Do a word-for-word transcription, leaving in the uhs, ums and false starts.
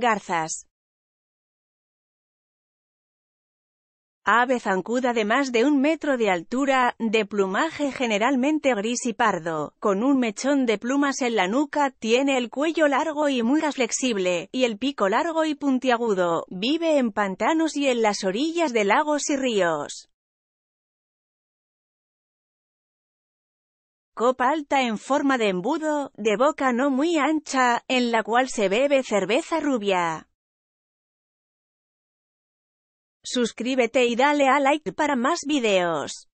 Garzas. Ave zancuda de más de un metro de altura, de plumaje generalmente gris y pardo, con un mechón de plumas en la nuca, tiene el cuello largo y muy flexible, y el pico largo y puntiagudo, vive en pantanos y en las orillas de lagos y ríos. Copa alta en forma de embudo, de boca no muy ancha, en la cual se bebe cerveza rubia. Suscríbete y dale a like para más videos.